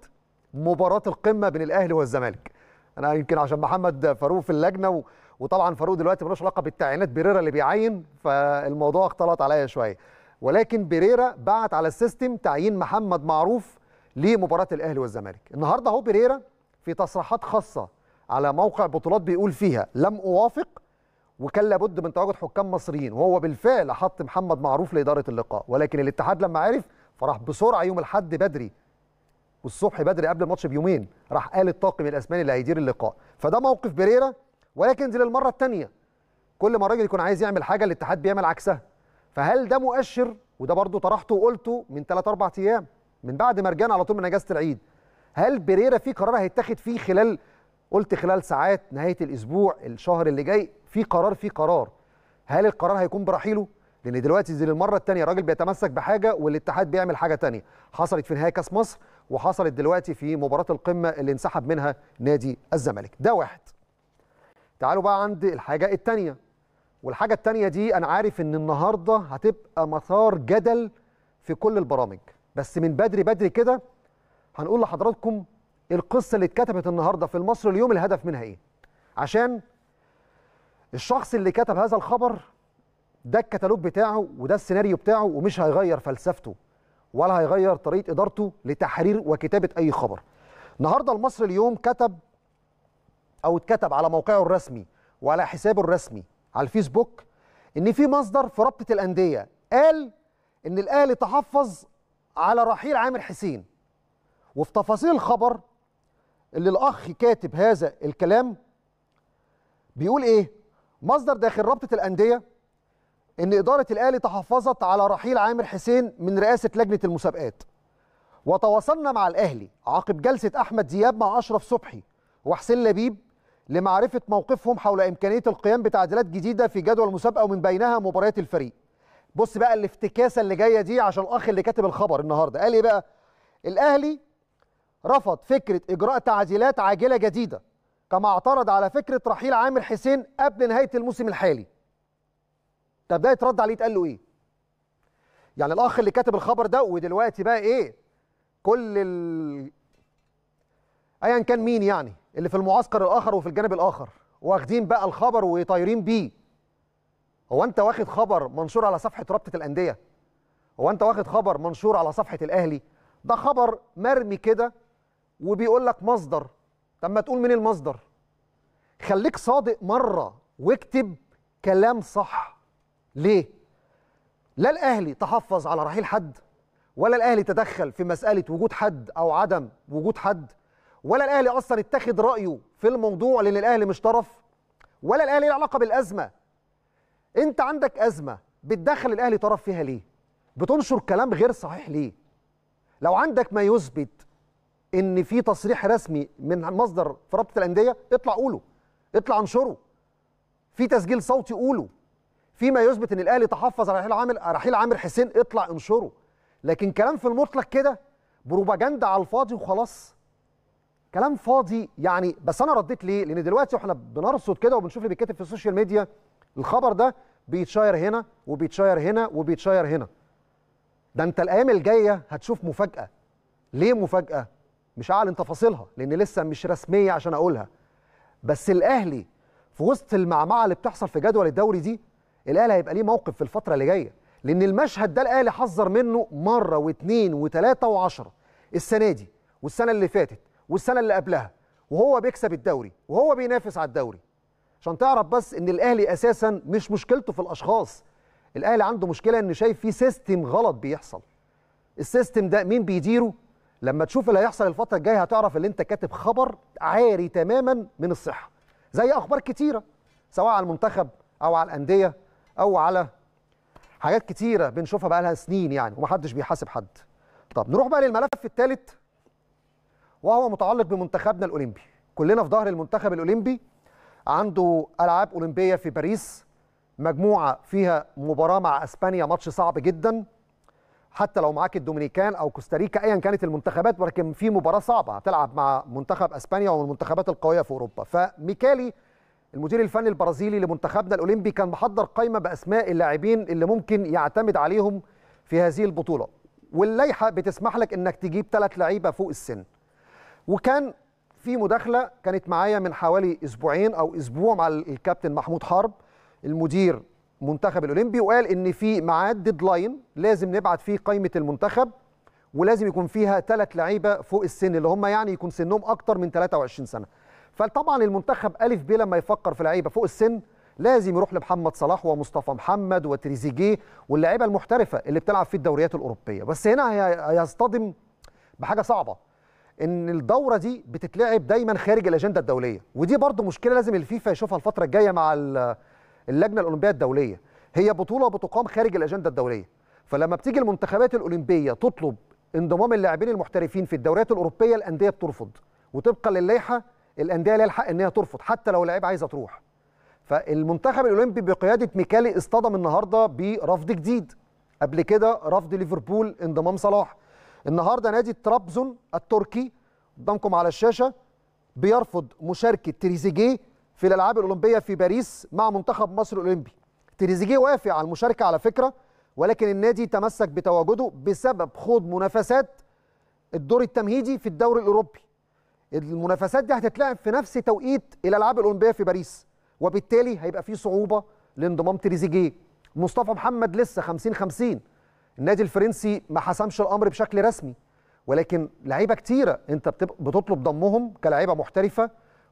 مباراه القمه بين الاهلي والزمالك. انا يمكن عشان محمد فاروق في اللجنه وطبعا فاروق دلوقتي ملوش علاقه بالتعيينات، بيريرا اللي بيعين، فالموضوع اختلط عليا شويه، ولكن بيريرا بعت على السيستم تعيين محمد معروف لمباراه الاهلي والزمالك. النهارده اهو بيريرا في تصريحات خاصة على موقع بطولات بيقول فيها لم أوافق وكان لابد من تواجد حكام مصريين، وهو بالفعل حط محمد معروف لإدارة اللقاء، ولكن الاتحاد لما عرف فراح بسرعة يوم الأحد بدري والصبح بدري قبل الماتش بيومين راح قال الطاقم الأسباني اللي هيدير اللقاء. فده موقف بيريرا، ولكن دي للمرة الثانية كل ما الراجل يكون عايز يعمل حاجة الاتحاد بيعمل عكسها. فهل ده مؤشر، وده برضه طرحته وقلته من 3-4 أيام من بعد ما رجعنا على طول من اجازه العيد، هل بيريرا في قرار هيتاخد فيه خلال قلت خلال ساعات نهايه الاسبوع الشهر اللي جاي في قرار، هل القرار هيكون برحيله؟ لان دلوقتي زي المره الثانيه الراجل بيتمسك بحاجه والاتحاد بيعمل حاجه ثانيه، حصلت في نهايه كاس مصر وحصلت دلوقتي في مباراه القمه اللي انسحب منها نادي الزمالك. ده واحد. تعالوا بقى عند الحاجه الثانيه، والحاجه الثانيه دي انا عارف ان النهارده هتبقى مثار جدل في كل البرامج، بس من بدري بدري كده هنقول لحضراتكم القصة اللي اتكتبت النهاردة في المصري اليوم الهدف منها ايه، عشان الشخص اللي كتب هذا الخبر ده الكتالوج بتاعه وده السيناريو بتاعه، ومش هيغير فلسفته ولا هيغير طريقة إدارته لتحرير وكتابة أي خبر. النهاردة المصري اليوم اتكتب على موقعه الرسمي وعلى حسابه الرسمي على الفيسبوك إن في مصدر في رابطة الأندية قال إن الأهلي تحفظ على رحيل عامر حسين، وفي تفاصيل الخبر اللي الأخ كاتب هذا الكلام بيقول إيه؟ مصدر داخل رابطة الأندية إن إدارة الأهلي تحفظت على رحيل عامر حسين من رئاسة لجنة المسابقات، وتواصلنا مع الأهلي عقب جلسة أحمد دياب مع أشرف صبحي وحسين لبيب لمعرفة موقفهم حول إمكانية القيام بتعديلات جديدة في جدول المسابقة ومن بينها مباريات الفريق. بص بقى الافتكاسة اللي جاية دي عشان الأخ اللي كاتب الخبر النهاردة قال إيه بقى؟ الأهلي رفض فكرة إجراء تعديلات عاجلة جديدة، كما اعترض على فكرة رحيل عامر حسين قبل نهاية الموسم الحالي. طب ده يترد عليه يتقال له إيه؟ يعني الأخ اللي كاتب الخبر ده ودلوقتي بقى إيه؟ أيا كان مين يعني اللي في المعسكر الآخر وفي الجانب الآخر واخدين بقى الخبر وطايرين بيه. هو أنت واخد خبر منشور على صفحة رابطة الأندية؟ هو أنت واخد خبر منشور على صفحة الأهلي؟ ده خبر مرمي كده وبيقول لك مصدر. طب ما تقول مين المصدر؟ خليك صادق مرة واكتب كلام صح. ليه؟ لا الأهلي تحفظ على رحيل حد، ولا الأهلي تدخل في مسألة وجود حد أو عدم وجود حد، ولا الأهلي أصلا اتخذ رأيه في الموضوع لأن الأهلي مش طرف، ولا الأهلي له علاقة بالأزمة. انت عندك ازمه بتدخل الاهلي طرف فيها ليه؟ بتنشر كلام غير صحيح ليه؟ لو عندك ما يثبت ان في تصريح رسمي من مصدر في رابطه الانديه اطلع قوله، اطلع انشره، في تسجيل صوتي قوله، في ما يثبت ان الاهلي تحفظ على رحيل عامر حسين اطلع انشره. لكن كلام في المطلق كده بروباجندا على الفاضي وخلاص، كلام فاضي يعني. بس انا رديت ليه؟ لان دلوقتي احنا بنرصد كده وبنشوف اللي بيتكتب في السوشيال ميديا، الخبر ده بيتشاير هنا وبيتشاير هنا وبيتشاير هنا. ده انت الايام الجايه هتشوف مفاجاه. ليه مفاجاه؟ مش هعلن تفاصيلها لان لسه مش رسميه عشان اقولها، بس الاهلي في وسط المعمعه اللي بتحصل في جدول الدوري دي الاهلي هيبقى ليه موقف في الفتره اللي جايه، لان المشهد ده الاهلي حذر منه مره واثنين وثلاثه وعشره السنه دي والسنه اللي فاتت والسنه اللي قبلها، وهو بيكسب الدوري وهو بينافس على الدوري. عشان تعرف بس ان الاهلي اساسا مش مشكلته في الاشخاص، الاهلي عنده مشكله ان شايف في سيستم غلط بيحصل. السيستم ده مين بيديره؟ لما تشوف اللي هيحصل الفتره الجايه هتعرف ان انت كاتب خبر عاري تماما من الصحه، زي اخبار كتيره سواء على المنتخب او على الانديه او على حاجات كتيره بنشوفها بقى لها سنين يعني ومحدش بيحاسب حد. طب نروح بقى للملف الثالث وهو متعلق بمنتخبنا الاولمبي. كلنا في ظهر المنتخب الاولمبي، عنده ألعاب أولمبية في باريس، مجموعة فيها مباراة مع أسبانيا، ماتش صعب جدا حتى لو معاك الدومينيكان أو كوستاريكا أيا كانت المنتخبات، ولكن في مباراة صعبة هتلعب مع منتخب أسبانيا ومن المنتخبات القوية في أوروبا. فميكالي المدير الفني البرازيلي لمنتخبنا الأولمبي كان محضر قائمة بأسماء اللاعبين اللي ممكن يعتمد عليهم في هذه البطولة، واللائحة بتسمح لك إنك تجيب 3 لعيبة فوق السن. وكان في مداخلة كانت معايا من حوالي أسبوعين أو أسبوع مع الكابتن محمود حرب المدير منتخب الأولمبي، وقال إن في ميعاد ديدلاين لازم نبعت فيه قائمة المنتخب ولازم يكون فيها 3 لعيبه فوق السن اللي هم يعني يكون سنهم اكتر من 23 سنه. فطبعا المنتخب الف ب لما يفكر في لعيبه فوق السن لازم يروح لمحمد صلاح ومصطفى محمد وتريزيجيه واللعيبه المحترفه اللي بتلعب في الدوريات الاوروبيه. بس هنا هيصطدم بحاجه صعبه، ان الدوره دي بتتلعب دايما خارج الاجنده الدوليه، ودي برضو مشكله لازم الفيفا يشوفها الفتره الجايه مع اللجنه الاولمبيه الدوليه. هي بطوله بتقام خارج الاجنده الدوليه، فلما بتيجي المنتخبات الاولمبيه تطلب انضمام اللاعبين المحترفين في الدوريات الاوروبيه الانديه بترفض، وطبقا للائحه الانديه لها الحق ان هي ترفض حتى لو لعيب عايزه تروح. فالمنتخب الاولمبي بقياده ميكالي اصطدم النهارده برفض جديد، قبل كده رفض ليفربول انضمام صلاح. النهارده نادي ترابزون التركي قدامكم على الشاشه بيرفض مشاركه تريزيجيه في الالعاب الاولمبيه في باريس مع منتخب مصر الاولمبي. تريزيجيه وافق على المشاركه على فكره، ولكن النادي تمسك بتواجده بسبب خوض منافسات الدور التمهيدي في الدوري الاوروبي. المنافسات دي هتتلعب في نفس توقيت الالعاب الاولمبيه في باريس، وبالتالي هيبقى في صعوبه لانضمام تريزيجيه. مصطفى محمد لسه 50-50، النادي الفرنسي ما حسمش الامر بشكل رسمي، ولكن لعيبه كتيره انت بتطلب ضمهم كلاعيبه محترفه،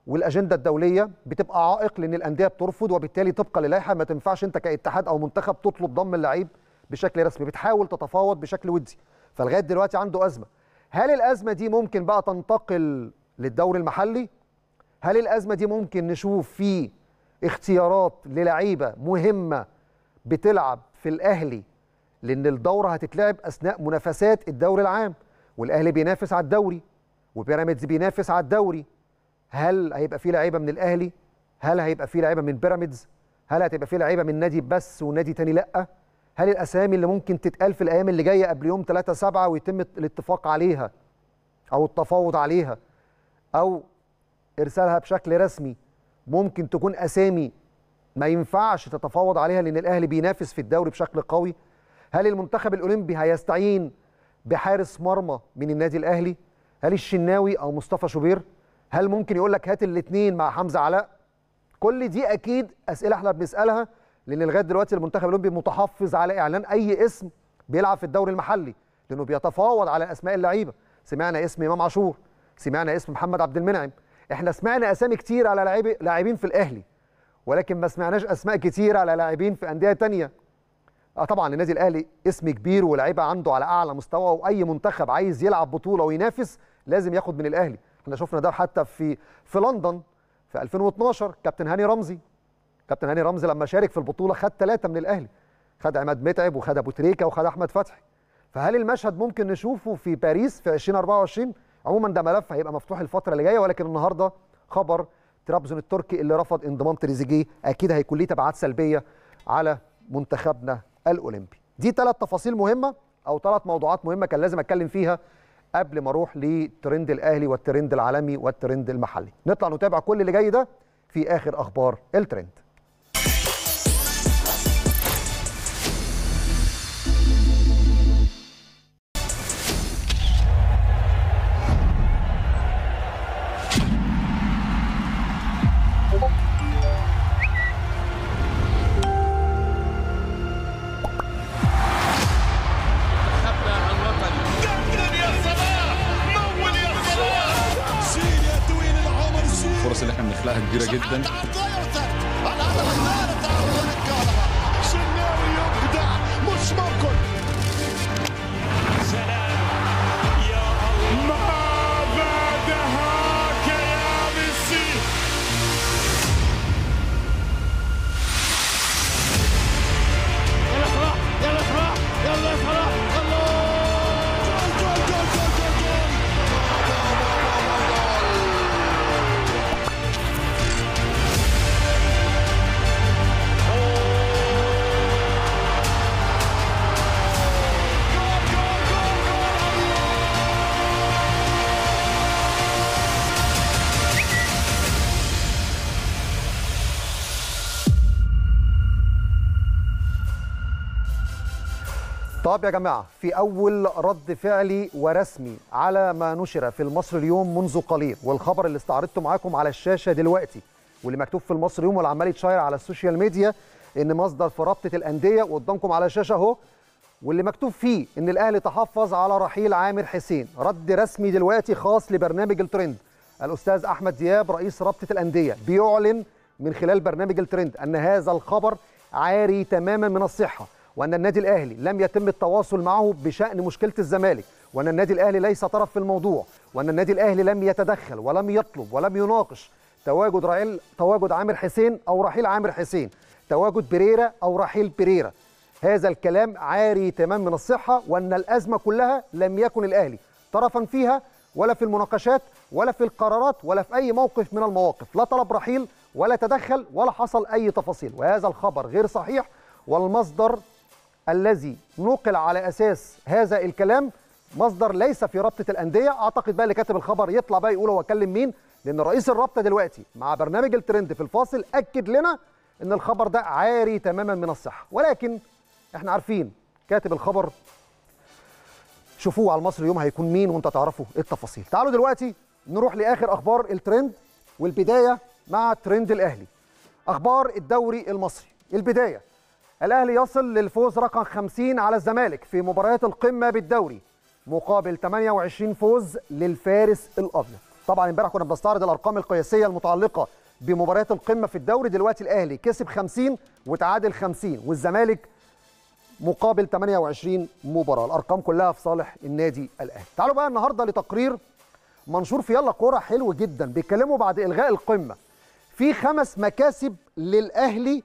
والاجنده الدوليه بتبقى عائق لان الانديه بترفض، وبالتالي طبقا للائحه ما تنفعش انت كاتحاد او منتخب تطلب ضم اللعيب بشكل رسمي، بتحاول تتفاوض بشكل ودي. فلغايه دلوقتي عنده ازمه. هل الازمه دي ممكن بقى تنتقل للدوري المحلي؟ هل الازمه دي ممكن نشوف في اختيارات للعيبه مهمه بتلعب في الاهلي؟ لان الدوره هتتلعب اثناء منافسات الدوري العام، والاهلي بينافس على الدوري وبيراميدز بينافس على الدوري. هل هيبقى في لعيبه من الاهلي؟ هل هيبقى في لعيبه من بيراميدز؟ هل هتبقى في لعيبه من نادي بس ونادي تاني لا؟ هل الاسامي اللي ممكن تتقال في الايام اللي جايه قبل يوم 3/7 ويتم الاتفاق عليها او التفاوض عليها او ارسالها بشكل رسمي ممكن تكون اسامي ما ينفعش تتفاوض عليها لان الاهلي بينافس في الدوري بشكل قوي؟ هل المنتخب الاولمبي هيستعين بحارس مرمى من النادي الاهلي؟ هل الشناوي او مصطفى شوبير؟ هل ممكن يقول لك هات الاثنين مع حمزه علاء؟ كل دي اكيد اسئله احنا بنسالها، لان لغايه دلوقتي المنتخب الاولمبي متحفظ على اعلان اي اسم بيلعب في الدوري المحلي، لانه بيتفاوض على اسماء اللعيبه. سمعنا اسم امام عاشور، سمعنا اسم محمد عبد المنعم، احنا سمعنا اسامي كتير على لاعبين في الاهلي، ولكن ما سمعناش اسماء كتير على لاعبين في انديه ثانيه. طبعا النادي الاهلي اسم كبير ولاعيبه عنده على اعلى مستوى، واي منتخب عايز يلعب بطوله وينافس لازم ياخد من الاهلي. احنا شفنا ده حتى في لندن في 2012، كابتن هاني رمزي لما شارك في البطوله خد 3 من الاهلي، خد عماد متعب وخد ابو تريكه وخد احمد فتحي. فهل المشهد ممكن نشوفه في باريس في 2024؟ عموما ده ملف هيبقى مفتوح الفتره اللي جايه، ولكن النهارده خبر ترابزون التركي اللي رفض انضمام تريزيجيه اكيد هيكون ليه تبعات سلبيه على منتخبنا الاولمبي. دي 3 تفاصيل مهمه او 3 موضوعات مهمه كان لازم اتكلم فيها قبل ما اروح لترند الاهلي والترند العالمي والترند المحلي. نطلع نتابع كل اللي جاي ده في اخر اخبار الترند. جدا طب يا جماعة، في أول رد فعلي ورسمي على ما نشر في المصري اليوم منذ قليل، والخبر اللي استعرضته معاكم على الشاشة دلوقتي واللي مكتوب في المصري اليوم واللي عمال يتشير على السوشيال ميديا إن مصدر في رابطة الأندية، وقدامكم على الشاشة أهو واللي مكتوب فيه ان الاهلي تحفظ على رحيل عامر حسين. رد رسمي دلوقتي خاص لبرنامج الترند. الاستاذ احمد دياب رئيس رابطه الانديه بيعلن من خلال برنامج الترند ان هذا الخبر عاري تماما من الصحه، وان النادي الاهلي لم يتم التواصل معه بشان مشكله الزمالك، وان النادي الاهلي ليس طرف في الموضوع، وان النادي الاهلي لم يتدخل ولم يطلب ولم يناقش تواجد عامر حسين او رحيل عامر حسين، تواجد بيريرا او رحيل بيريرا. هذا الكلام عاري تمام من الصحة، وأن الأزمة كلها لم يكن الأهلي طرفا فيها ولا في المناقشات ولا في القرارات ولا في أي موقف من المواقف، لا طلب رحيل ولا تدخل ولا حصل أي تفاصيل. وهذا الخبر غير صحيح، والمصدر الذي نقل على أساس هذا الكلام مصدر ليس في رابطة الأندية. أعتقد بقى اللي كاتب الخبر يطلع بقى يقول هو كلم مين، لأن رئيس الرابطة دلوقتي مع برنامج الترند في الفاصل أكد لنا أن الخبر ده عاري تماما من الصحة. ولكن احنا عارفين كاتب الخبر، شوفوه على المصري اليوم هيكون مين وانت تعرفوا التفاصيل. تعالوا دلوقتي نروح لاخر اخبار الترند، والبدايه مع ترند الاهلي. اخبار الدوري المصري، البدايه الاهلي يصل للفوز رقم 50 على الزمالك في مباريات القمه بالدوري مقابل 28 فوز للفارس الابيض. طبعا امبارح كنا بنستعرض الارقام القياسيه المتعلقه بمباريات القمه في الدوري. دلوقتي الاهلي كسب 50 وتعادل 50 والزمالك مقابل 28 مباراة، الأرقام كلها في صالح النادي الأهلي. تعالوا بقى النهاردة لتقرير منشور في يلا كورة حلو جدا، بيتكلموا بعد إلغاء القمة في 5 مكاسب للأهلي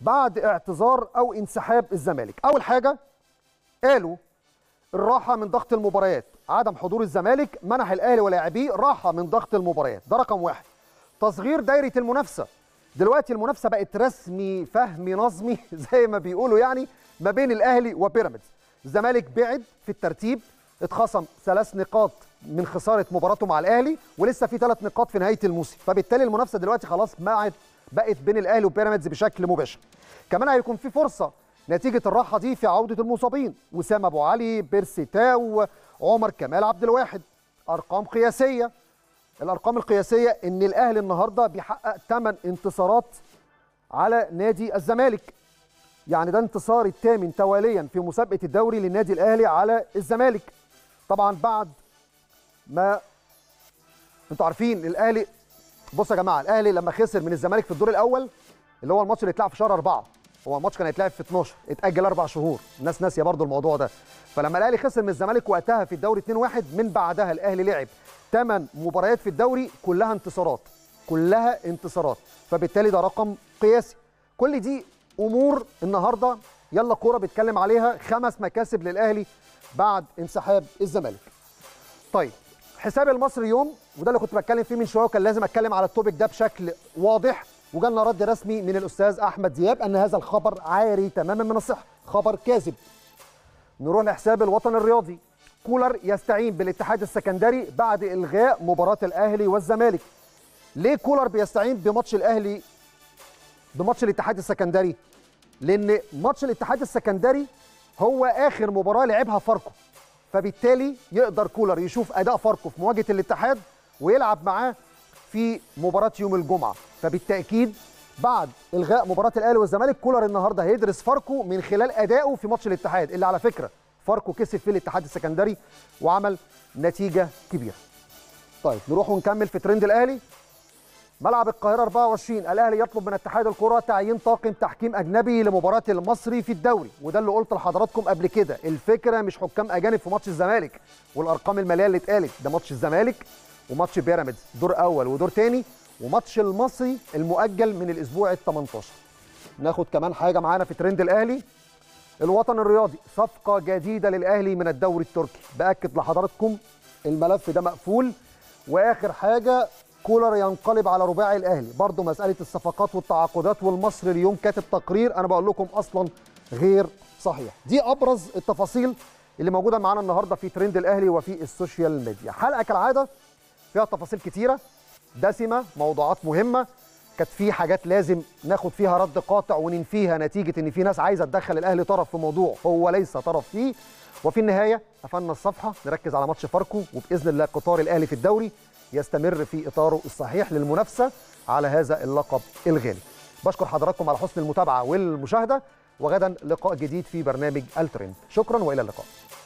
بعد اعتذار أو انسحاب الزمالك. أول حاجة قالوا الراحة من ضغط المباريات، عدم حضور الزمالك منح الأهلي ولاعبيه راحة من ضغط المباريات، ده رقم واحد. تصغير دايرة المنافسة، دلوقتي المنافسه بقت رسمي فهمي نظمي زي ما بيقولوا يعني ما بين الاهلي وبيراميدز. الزمالك بعد في الترتيب، اتخصم 3 نقاط من خساره مباراته مع الاهلي، ولسه في 3 نقاط في نهايه الموسم، فبالتالي المنافسه دلوقتي خلاص بقت بين الاهلي وبيراميدز بشكل مباشر. كمان هيكون في فرصه نتيجه الراحه دي في عوده المصابين، وسام أبو علي، بيرسي تاو، عمر كمال عبد الواحد. ارقام قياسيه، الأرقام القياسية إن الأهلي النهاردة بيحقق 8 انتصارات على نادي الزمالك، يعني ده انتصار الثامن تواليا في مسابقة الدوري للنادي الأهلي على الزمالك. طبعا بعد ما انتوا عارفين الأهلي، بصوا يا جماعة، الأهلي لما خسر من الزمالك في الدور الأول اللي هو الماتش اللي اتلعب في شهر 4، هو الماتش كان هيتلعب في 12 اتأجل 4 شهور، الناس ناسية برضو الموضوع ده. فلما الأهلي خسر من الزمالك وقتها في الدوري 2-1، من بعدها الأهلي لعب 8 مباريات في الدوري كلها انتصارات، كلها انتصارات، فبالتالي ده رقم قياسي. كل دي امور النهارده يلا كوره بيتكلم عليها، 5 مكاسب للاهلي بعد انسحاب الزمالك. طيب حساب المصري اليوم، وده اللي كنت بتكلم فيه من شويه، وكان لازم اتكلم على التوبيك ده بشكل واضح، وجالنا رد رسمي من الاستاذ احمد دياب ان هذا الخبر عاري تماما من الصحه، خبر كاذب. نروح لحساب الوطن الرياضي، كولر يستعين بالاتحاد السكندري بعد إلغاء مباراة الأهلي والزمالك. ليه كولر بيستعين بماتش الأهلي بماتش الاتحاد السكندري؟ لأن ماتش الاتحاد السكندري هو آخر مباراة لعبها فاركو، فبالتالي يقدر كولر يشوف أداء فاركو في مواجهة الاتحاد ويلعب معاه في مباراة يوم الجمعة. فبالتأكيد بعد إلغاء مباراة الأهلي والزمالك كولر النهارده هيدرس فاركو من خلال أدائه في ماتش الاتحاد، اللي على فكرة فاركو كسب في الاتحاد السكندري وعمل نتيجة كبيرة. طيب نروح ونكمل في ترند الأهلي. ملعب القاهرة 24، الأهلي يطلب من اتحاد الكرة تعيين طاقم تحكيم أجنبي لمباراة المصري في الدوري، وده اللي قلت لحضراتكم قبل كده، الفكرة مش حكام أجانب في ماتش الزمالك والأرقام المالية اللي اتقالت، ده ماتش الزمالك وماتش بيراميدز دور أول ودور تاني، وماتش المصري المؤجل من الأسبوع ال18. ناخد كمان حاجة معانا في ترند الأهلي. الوطن الرياضي، صفقة جديدة للأهلي من الدوري التركي، بأكد لحضراتكم الملف ده مقفول. وآخر حاجة كولر ينقلب على رباعي الأهلي، برضو مسألة الصفقات والتعاقدات، والمصري اليوم كاتب تقرير أنا بقول لكم أصلا غير صحيح. دي أبرز التفاصيل اللي موجودة معانا النهاردة في ترند الأهلي وفي السوشيال ميديا. حلقة كالعادة فيها تفاصيل كتيرة دسمة، موضوعات مهمة، كانت في حاجات لازم ناخد فيها رد قاطع وننفيها نتيجة ان في ناس عايزة تدخل الاهلي طرف في موضوع هو ليس طرف فيه. وفي النهاية قفلنا الصفحة، نركز على ماتش فاركو، وبإذن الله قطار الاهلي في الدوري يستمر في اطاره الصحيح للمنافسة على هذا اللقب الغالي. بشكر حضراتكم على حسن المتابعة والمشاهدة، وغدا لقاء جديد في برنامج الترند. شكرا والى اللقاء.